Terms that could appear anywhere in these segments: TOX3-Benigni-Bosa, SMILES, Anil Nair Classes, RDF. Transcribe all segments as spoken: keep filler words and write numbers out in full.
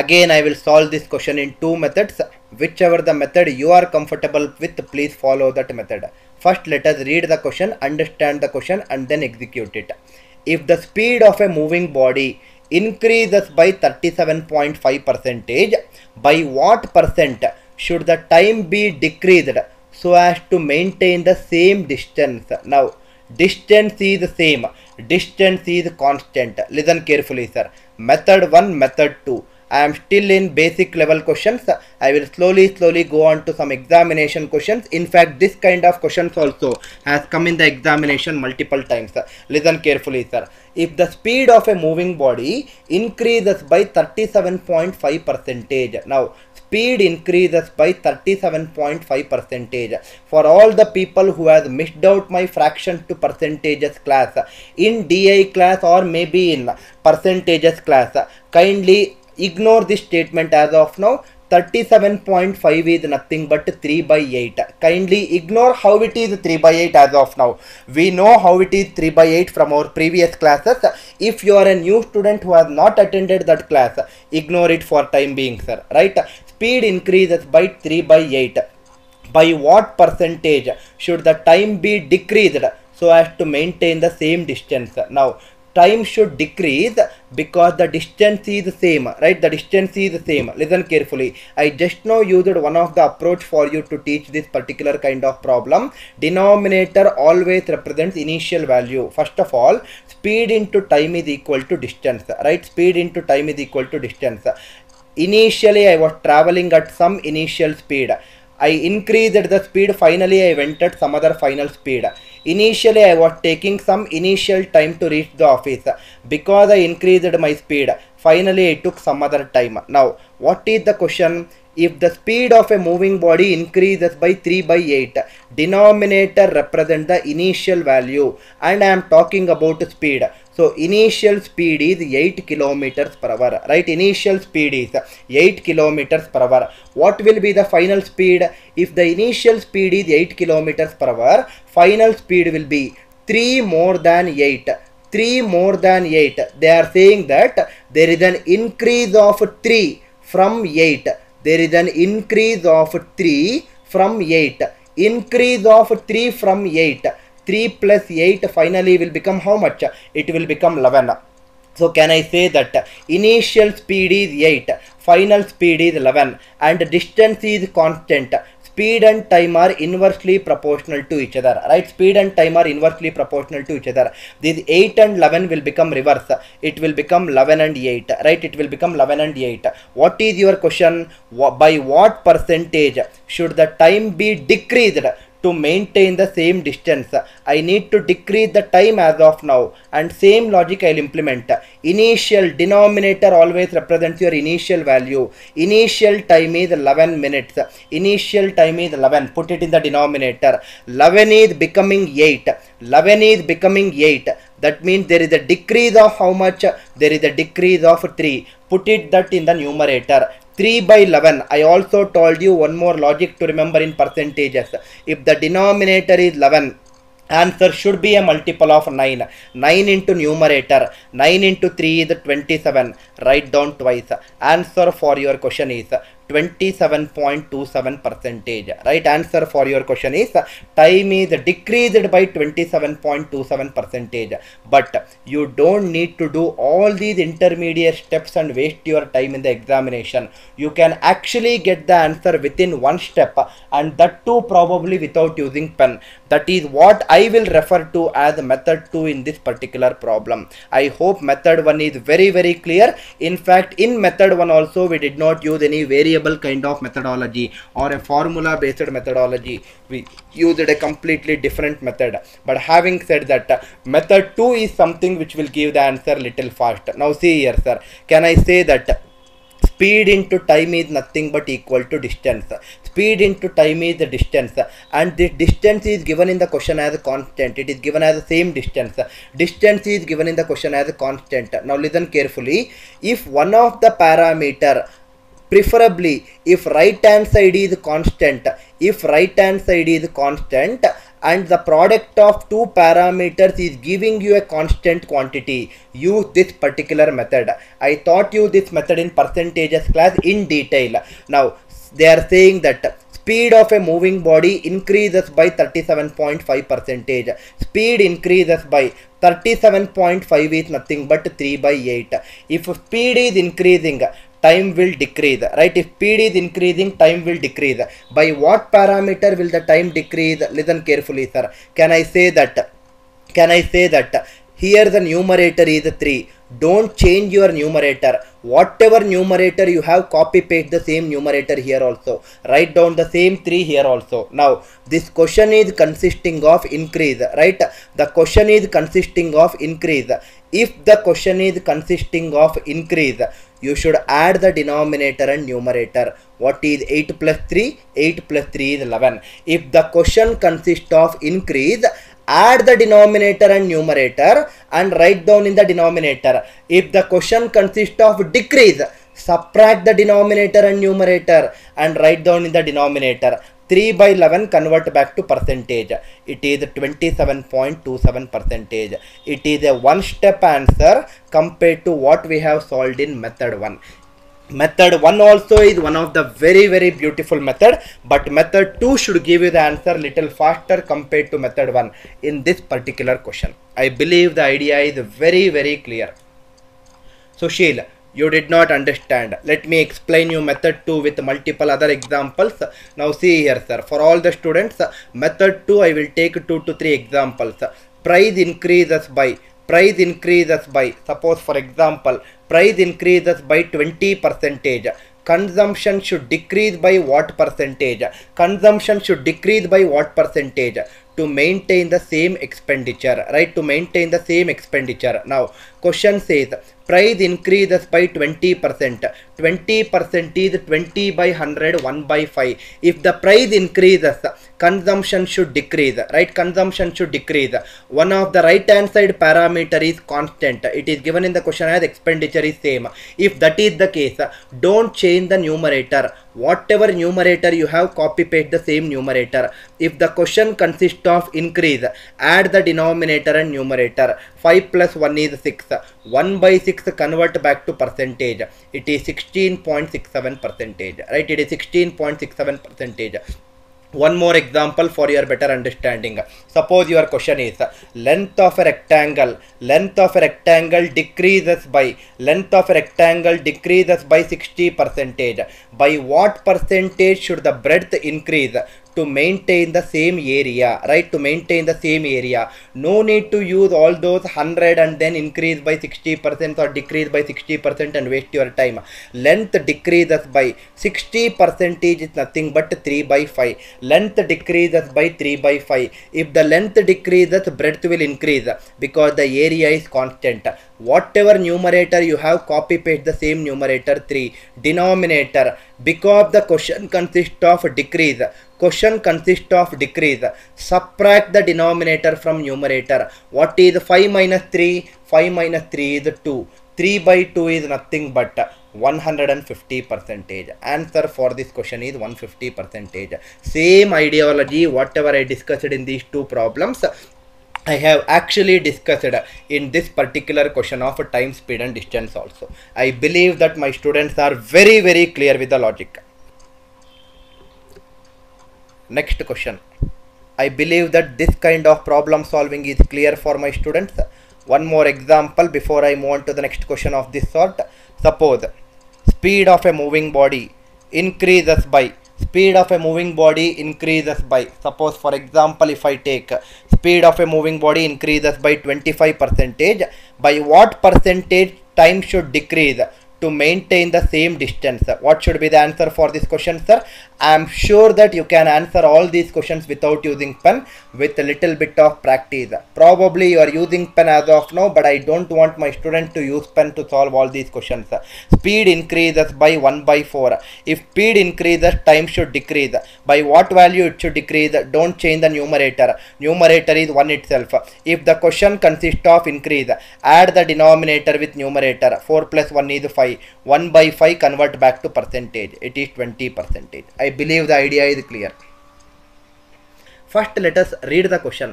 Again, I will solve this question in two methods. Whichever the method you are comfortable with, please follow that method. First, let us read the question, understand the question, and then execute it. If the speed of a moving body increases by thirty-seven point five percent, by what percent should the time be decreased so as to maintain the same distance? Now, distance is same, distance is constant. Listen carefully, sir. Method one, method two. I am still in basic level questions. I will slowly slowly go on to some examination questions. In fact, this kind of questions also has come in the examination multiple times. Listen carefully, sir. If the speed of a moving body increases by thirty-seven point five percentage. Now, speed increases by thirty-seven point five percentage. For all the people who has missed out my fraction to percentages class, in D I class or maybe in percentages class, kindly ignore this statement as of now. Thirty-seven point five is nothing but three by eight. Kindly ignore how it is three by eight as of now. We know how it is three by eight from our previous classes. If you are a new student who has not attended that class, ignore it for time being, sir, right? Speed increases by three by eight. By what percentage should the time be decreased so as to maintain the same distance? Now, time should decrease because the distance is the same, right? The distance is the same. Listen carefully. I just now used one of the approach for you to teach this particular kind of problem. Denominator always represents initial value. First of all, speed into time is equal to distance, right? Speed into time is equal to distance. Initially, I was traveling at some initial speed. I increased the speed, finally I went at some other final speed. Initially, I was taking some initial time to reach the office. Because I increased my speed, finally I took some other time. Now, what is the question? If the speed of a moving body increases by three by eight, denominator represents the initial value, and I am talking about speed. So, initial speed is eight kilometers per hour, right? Initial speed is eight kilometers per hour. What will be the final speed? If the initial speed is eight kilometers per hour, final speed will be three more than eight. three more than eight. They are saying that there is an increase of three from eight. There is an increase of three from eight. Increase of three from eight. three plus eight finally will become how much? It will become eleven. So can I say that initial speed is eight, final speed is eleven, and distance is constant. Speed and time are inversely proportional to each other, right? Speed and time are inversely proportional to each other. These eight and eleven will become reverse. It will become eleven and eight, right? It will become eleven and eight. What is your question? By what percentage should the time be decreased to maintain the same distance? I need to decrease the time as of now, and same logic I will implement. Initial denominator always represents your initial value. Initial time is eleven minutes. Initial time is eleven. Put it in the denominator. eleven is becoming eight. eleven is becoming eight. That means there is a decrease of how much? There is a decrease of three. Put it that in the numerator. three by eleven. I also told you one more logic to remember in percentages. If the denominator is eleven, answer should be a multiple of nine. nine into numerator. nine into three is twenty-seven. Write down twice. Answer for your question is twenty-seven point two seven percentage, right? Answer for your question is time is decreased by twenty-seven point two seven percentage. But you don't need to do all these intermediate steps and waste your time in the examination. You can actually get the answer within one step, and that too probably without using pen. That is what I will refer to as method two in this particular problem. I hope method one is very very clear. In fact, in method one also we did not use any variable kind of methodology or a formula based methodology. We used a completely different method. But having said that, method two is something which will give the answer little fast. Now see here, sir, can I say that speed into time is nothing but equal to distance? Speed into time is the distance, and this distance is given in the question as a constant. It is given as the same distance. Distance is given in the question as a constant. Now listen carefully. If one of the parameter, preferably if right hand side is constant, if right hand side is constant and the product of two parameters is giving you a constant quantity. Use this particular method. I taught you this method in percentages class in detail. Now they are saying that speed of a moving body increases by thirty-seven point five percentage. Speed increases by thirty-seven point five is nothing but three by eight. If speed is increasing, time will decrease, right? If speed is increasing, time will decrease. By what parameter will the time decrease? Listen carefully, sir. Can I say that? Can I say that? Here the numerator is three. Don't change your numerator. Whatever numerator you have, copy paste the same numerator here also. Write down the same three here also. Now this question is consisting of increase, right? The question is consisting of increase. If the question is consisting of increase, you should add the denominator and numerator. What is eight plus three? eight plus three is eleven. If the question consists of increase, add the denominator and numerator and write down in the denominator. If the question consists of decrease, subtract the denominator and numerator and write down in the denominator. three by eleven convert back to percentage. It is twenty-seven point two seven percentage. It is a one step answer compared to what we have solved in method one. Method one also is one of the very very beautiful method, but method two should give you the answer little faster compared to method one in this particular question. I believe the idea is very very clear. So Sheila, you did not understand. Let me explain you method two with multiple other examples. Now see here, sir, for all the students, method two I will take two to three examples. Price increases by price increases by suppose for example price increases by twenty percentage. Consumption should decrease by what percentage? Consumption should decrease by what percentage? To maintain the same expenditure, right? To maintain the same expenditure. Now question says price increases by twenty percent. twenty percent is twenty by one hundred, one by five. If the price increases, consumption should decrease, right? Consumption should decrease. One of the right hand side parameter is constant. It is given in the question as expenditure is same. If that is the case, don't change the numerator. Whatever numerator you have, copy paste the same numerator. If the question consists of increase, add the denominator and numerator. five plus one is six. one by six convert back to percentage. It is sixteen point six seven percentage, right? It is sixteen point six seven percentage. One more example for your better understanding. Suppose your question is length of a rectangle. Length of a rectangle decreases by length of a rectangle decreases by sixty percentage. By what percentage should the breadth increase? To maintain the same area, right? To maintain the same area. No need to use all those one hundred and then increase by sixty percent or decrease by sixty percent and waste your time. Length decreases by sixty percent is nothing but three by five. Length decreases by three by five. If the length decreases, breadth will increase because the area is constant. Whatever numerator you have, copy paste the same numerator three. Denominator, because the question consists of decrease, question consists of decrease, subtract the denominator from numerator. What is five minus three? five minus three is two. three by two is nothing but one hundred fifty percentage. Answer for this question is one hundred fifty percentage. Same ideology whatever I discussed in these two problems, I have actually discussed in this particular question of time, speed and distance also. I believe that my students are very very clear with the logic. Next question. I believe that this kind of problem solving is clear for my students. One more example before I move on to the next question of this sort. Suppose speed of a moving body increases by speed of a moving body increases by suppose for example if I take speed of a moving body increases by twenty-five percentage. By what percentage time should decrease to maintain the same distance? What should be the answer for this question, sir? I am sure that you can answer all these questions without using pen with a little bit of practice. Probably you are using pen as of now, but I don't want my students to use pen to solve all these questions. Speed increases by one by four. If speed increases, time should decrease. By what value it should decrease? Don't change the numerator. Numerator is one itself. If the question consists of increase, add the denominator with numerator. four plus one is five. one by five convert back to percentage. It is twenty percent. I believe the idea is clear. First, let us read the question.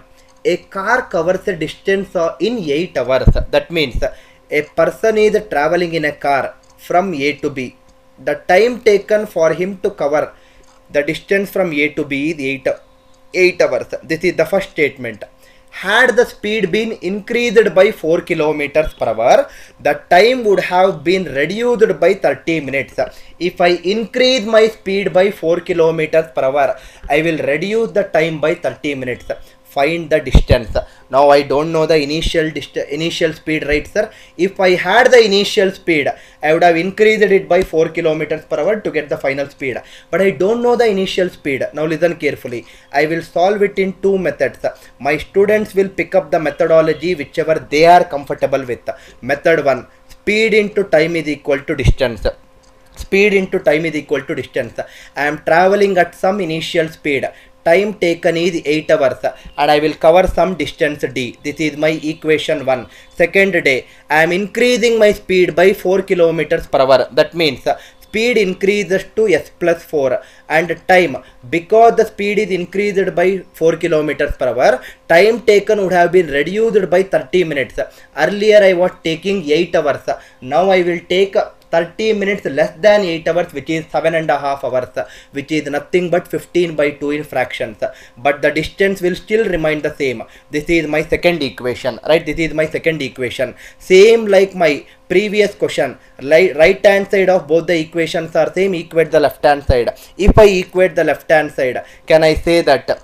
A car covers a distance in eight hours. That means a person is traveling in a car from A to B. The time taken for him to cover the distance from A to B is eight hours. This is the first statement. Had the speed been increased by four kilometers per hour, the time would have been reduced by thirty minutes. If I increase my speed by four kilometers per hour, I will reduce the time by thirty minutes. Find the distance. Now I don't know the initial initial speed, right sir? If I had the initial speed, I would have increased it by four kilometers per hour to get the final speed. But I don't know the initial speed. Now listen carefully. I will solve it in two methods. My students will pick up the methodology whichever they are comfortable with. Method one, speed into time is equal to distance. Speed into time is equal to distance. I am traveling at some initial speed. Time taken is eight hours and I will cover some distance D. This is my equation one. Second day, I am increasing my speed by four kilometers per hour. That means speed increases to s plus four and time, because the speed is increased by four kilometers per hour, time taken would have been reduced by thirty minutes. Earlier I was taking eight hours. Now I will take thirty minutes less than eight hours, which is seven and a half hours, which is nothing but fifteen by two in fractions. But the distance will still remain the same. This is my second equation, right? This is my second equation. Same like my previous question, right hand side of both the equations are same, equate the left hand side. If I equate the left hand side, can I say that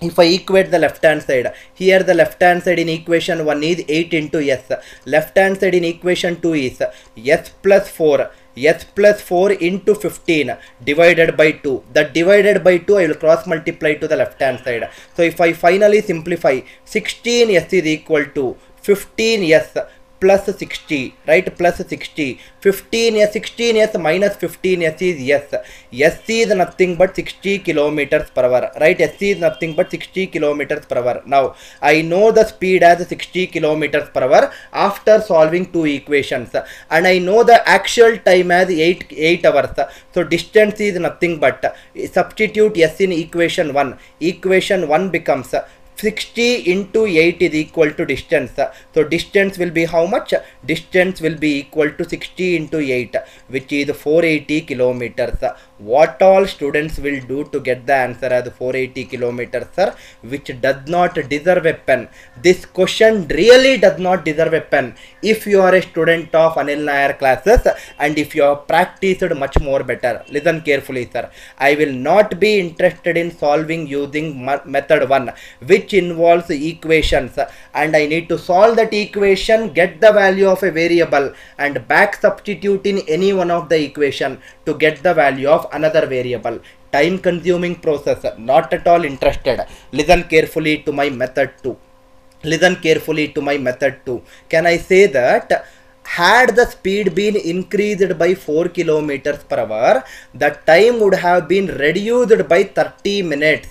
if I equate the left hand side, here the left hand side in equation one is eight into s, left hand side in equation two is s plus four, s plus four into fifteen divided by two. That divided by two I will cross multiply to the left hand side. So if I finally simplify, sixteen s is equal to fifteen s plus sixty, right? Plus sixty. fifteen s, sixteen s minus fifteen s is yes. Yes is nothing but sixty kilometers per hour, right? S is nothing but sixty kilometers per hour. Now, I know the speed as sixty kilometers per hour after solving two equations. And I know the actual time as eight, eight hours. So, distance is nothing but, substitute S in equation one. Equation one becomes sixty into eight is equal to distance. So distance will be how much? Distance will be equal to sixty into eight, which is four hundred eighty kilometers. What all students will do to get the answer as four hundred eighty kilometers, sir, which does not deserve a pen. This question really does not deserve a pen if you are a student of Anil Nair Classes and if you have practiced much more better. Listen carefully, sir. I will not be interested in solving using method one, which involves equations, and I need to solve that equation, get the value of a variable and back substitute in any one of the equation to get the value of another variable. Time consuming process, not at all interested. Listen carefully to my method two. Listen carefully to my method two. Can I say that had the speed been increased by four kilometers per hour, the time would have been reduced by thirty minutes.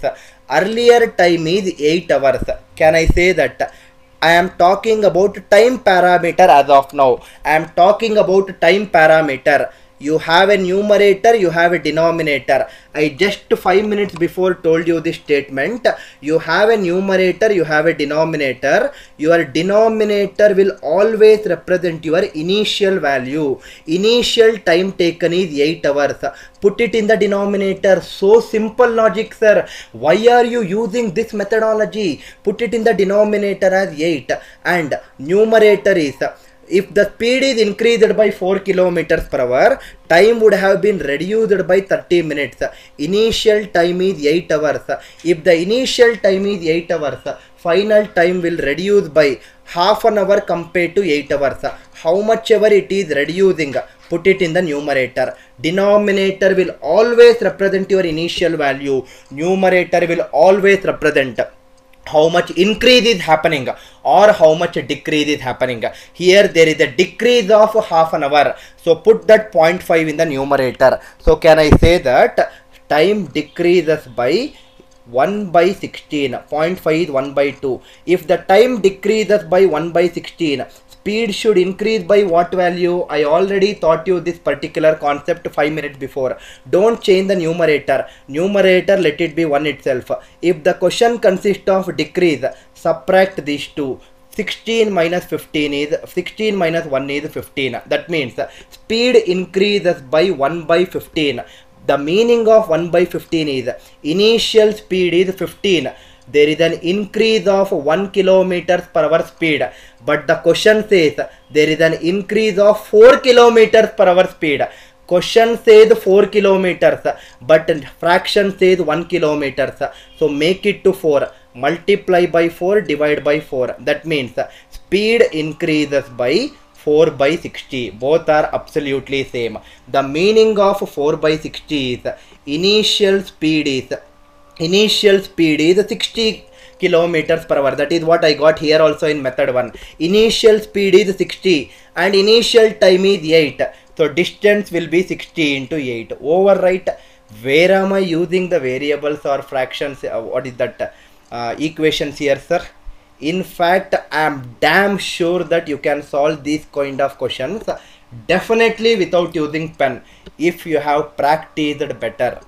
Earlier time is eight hours. Can I say that? I am talking about time parameter as of now. I am talking about time parameter. You have a numerator, you have a denominator. I just five minutes before told you this statement. You have a numerator, you have a denominator. Your denominator will always represent your initial value. Initial time taken is eight hours. Put it in the denominator. So simple logic, sir. Why are you using this methodology? Put it in the denominator as eight and numerator is, if the speed is increased by four kilometers per hour, time would have been reduced by thirty minutes. Initial time is eight hours. If the initial time is eight hours, final time will reduce by half an hour compared to eight hours. How much ever it is reducing, put it in the numerator. Denominator will always represent your initial value. Numerator will always represent how much increase is happening or how much decrease is happening. Here there is a decrease of half an hour. So put that zero point five in the numerator. So can I say that time decreases by one by sixteen, zero point five is one by two. If the time decreases by one by sixteen, speed should increase by what value? I already taught you this particular concept five minutes before. Don't change the numerator. Numerator let it be one itself. If the question consists of decrease, subtract these two. sixteen minus fifteen is, sixteen minus one is fifteen. That means speed increases by one by fifteen. The meaning of one by fifteen is initial speed is fifteen. There is an increase of one kilometer per hour speed. But the question says there is an increase of four kilometers per hour speed. Question says four kilometers, but fraction says one kilometers. So make it to four. Multiply by four, divide by four. That means speed increases by four by sixty. Both are absolutely same. The meaning of four by sixty is initial speed is initial speed is sixty kilometers per hour. That is what I got here also in method one. Initial speed is sixty and initial time is eight. So distance will be sixty into eight. Overwrite. Where am I using the variables or fractions? What is that? Uh, equations here, sir. In fact, I am damn sure that you can solve these kind of questions definitely without using pen if you have practiced better.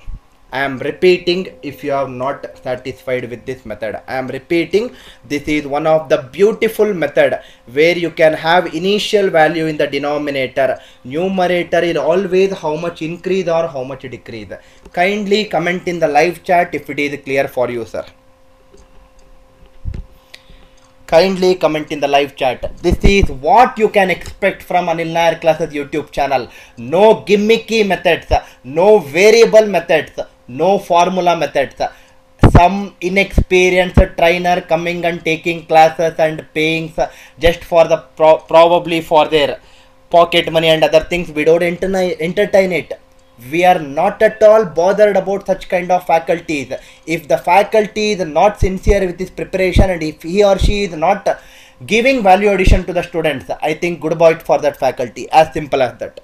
I am repeating, if you are not satisfied with this method, I am repeating, this is one of the beautiful method where you can have initial value in the denominator. Numerator is always how much increase or how much decrease. Kindly comment in the live chat if it is clear for you, sir. Kindly comment in the live chat. This is what you can expect from Anil Nair Classes YouTube channel. No gimmicky methods, no variable methods, no formula methods. Some inexperienced trainer coming and taking classes and paying just for the pro probably for their pocket money and other things. We don't entertain it. We are not at all bothered about such kind of faculties. If the faculty is not sincere with his preparation and if he or she is not giving value addition to the students, I think good boy for that faculty. As simple as that.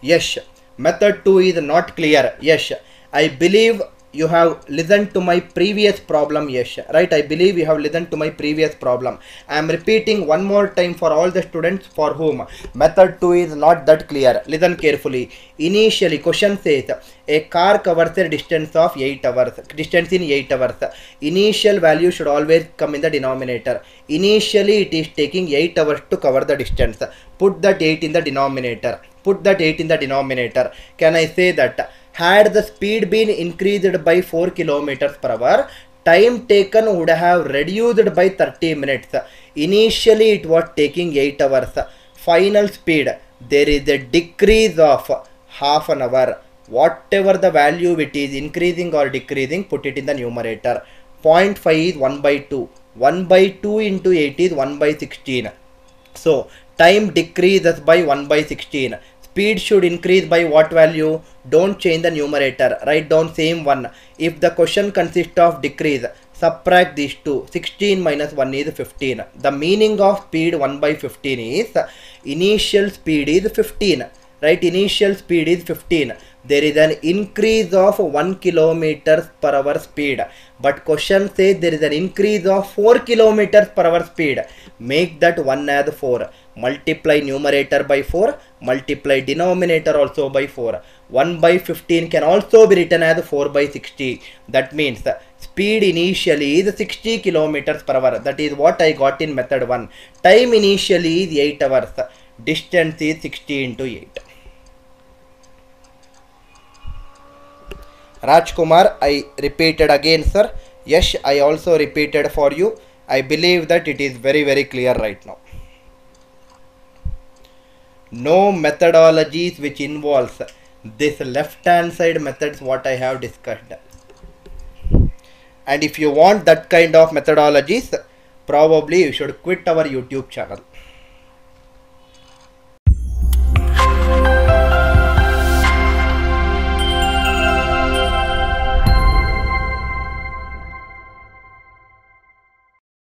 Yes, method two is not clear. Yes, I believe you have listened to my previous problem. Yes, right. I believe you have listened to my previous problem. I am repeating one more time for all the students for whom method two is not that clear. Listen carefully. Initially, question says a car covers a distance of eight hours. Distance in eight hours. Initial value should always come in the denominator. Initially, it is taking eight hours to cover the distance. Put that eight in the denominator. Put that eight in the denominator. Can I say that? Had the speed been increased by four kilometers per hour, time taken would have reduced by thirty minutes. Initially, it was taking eight hours. Final speed, there is a decrease of half an hour. Whatever the value it is, increasing or decreasing, put it in the numerator. zero point five is one by two. one by two into eight is one by sixteen. So, time decreases by one by sixteen. Speed should increase by what value? Don't change the numerator. Write down same one. If the question consists of decrease, subtract these two. sixteen minus one is fifteen. The meaning of speed one by fifteen is initial speed is fifteen. Right? Initial speed is fifteen. There is an increase of one kilometer per hour speed. But question says there is an increase of four kilometers per hour speed. Make that one as four. Multiply numerator by four, multiply denominator also by four. one by fifteen can also be written as four by sixty. That means speed initially is sixty kilometers per hour. That is what I got in method one. Time initially is eight hours. Distance is sixty into eight. Rajkumar, I repeated again, sir. Yes, I also repeated for you. I believe that it is very, very clear right now. No methodologies which involves this left hand side methods what I have discussed. And if you want that kind of methodologies, probably you should quit our YouTube channel.